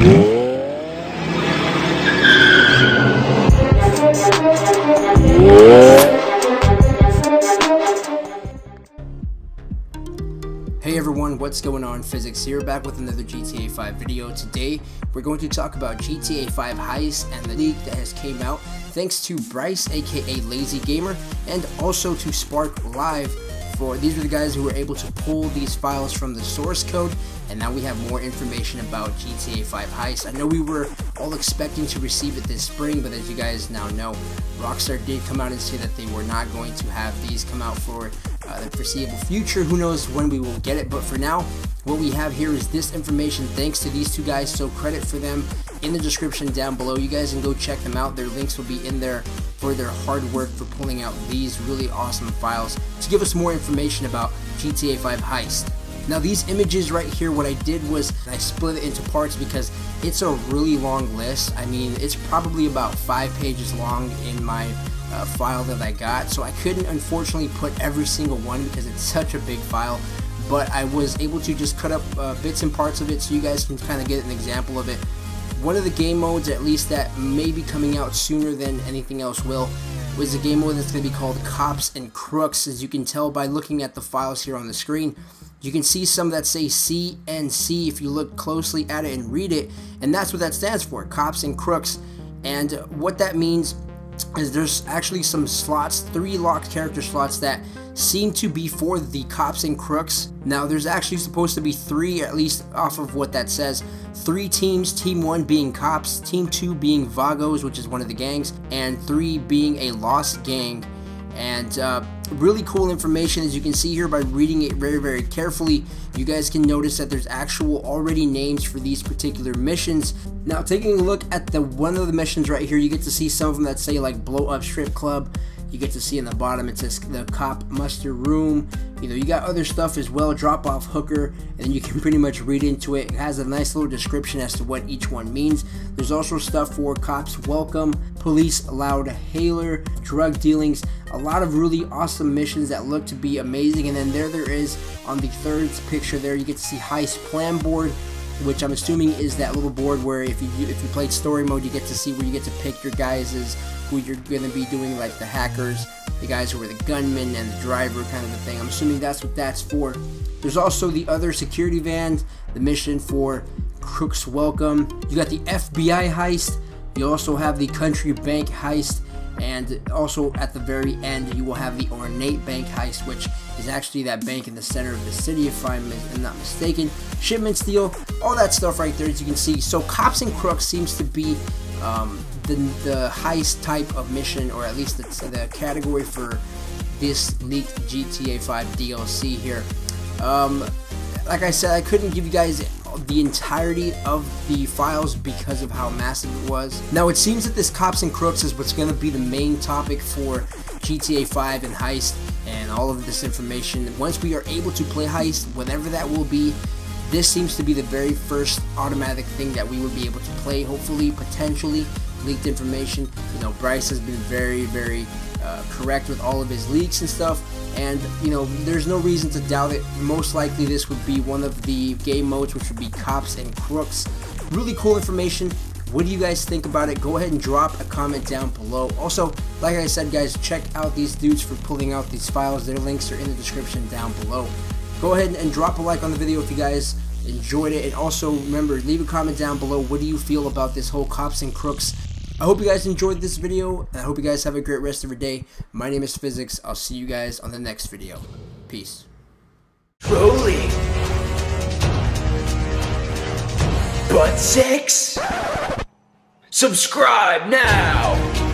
Hey everyone, what's going on? Physiics here, back with another GTA 5 video. Today, we're going to talk about GTA 5 Heist and the leak that has came out thanks to Bryce, aka Lazy Gamer, and also to Spark Live. These were the guys who were able to pull these files from the source code, and now we have more information about GTA 5 Heist. I know we were all expecting to receive it this spring, but as you guys now know, Rockstar did come out and say that they were not going to have these come out for the foreseeable future. Who knows when we will get it, but for now, what we have here is this information thanks to these two guys, so credit for them. In the description down below, you guys can go check them out. Their links will be in there for their hard work for pulling out these really awesome files to give us more information about GTA 5 Heist. Now these images right here, what I did was I split it into parts because it's a really long list. I mean, it's probably about 5 pages long in my file that I got, so I couldn't unfortunately put every single one because it's such a big file, but I was able to just cut up bits and parts of it so you guys can kind of get an example of it. One of the game modes, at least that may be coming out sooner than anything else will, was a game mode that's going to be called Cops and Crooks. As you can tell by looking at the files here on the screen, you can see some that say CNC if you look closely at it and read it, and that's what that stands for, Cops and Crooks. And what that means is there's actually some slots, 3 locked character slots that seem to be for the Cops and Crooks. Now there's actually supposed to be 3, at least off of what that says, 3 teams, team 1 being cops, team 2 being Vagos, which is one of the gangs, and 3 being a lost gang. And really cool information, as you can see here by reading it very, very carefully. You guys can notice that there's actual already names for these particular missions. Now taking a look at the one of the missions right here, you get to see some of them that say like blow up strip club. You get to see in the bottom it says the cop muster room. You know, you got other stuff as well, drop off hooker, and you can pretty much read into it. It has a nice little description as to what each one means. There's also stuff for cops welcome, police loud hailer, drug dealings, a lot of really awesome missions that look to be amazing. And then there is on the third picture there, you get to see Heist Plan Board, which I'm assuming is that little board where if you played story mode, you get to see where you get to pick your guys, who you're going to be doing, like the hackers, the guys who are the gunmen, and the driver kind of a thing. I'm assuming that's what that's for. There's also the other security vans, the mission for Crooks Welcome. You got the FBI heist. You also have the Country Bank heist. And also at the very end, you will have the Ornate Bank heist, which is actually that bank in the center of the city, if I'm not mistaken. Shipment steal, all that stuff right there, as you can see. So Cops and Crooks seems to be the heist type of mission, or at least the category for this leaked GTA 5 DLC here. Like I said, I couldn't give you guys the entirety of the files because of how massive it was. Now it seems that this Cops and Crooks is what's going to be the main topic for GTA 5 and Heist and all of this information. Once we are able to play Heist, whatever that will be, this seems to be the very first automatic thing that we would be able to play, hopefully, potentially. Leaked information, you know, Bryce has been very, very correct with all of his leaks and stuff, and you know, there's no reason to doubt it. Most likely this would be one of the game modes, which would be Cops and Crooks. Really cool information. What do you guys think about it? Go ahead and drop a comment down below. Also, like I said guys, check out these dudes for pulling out these files. Their links are in the description down below. Go ahead and drop a like on the video if you guys enjoyed it, and also remember, leave a comment down below, what do you feel about this whole Cops and Crooks? I hope you guys enjoyed this video, and I hope you guys have a great rest of your day. My name is Physiics. I'll see you guys on the next video. Peace. Rolling. Butt sex? Subscribe now!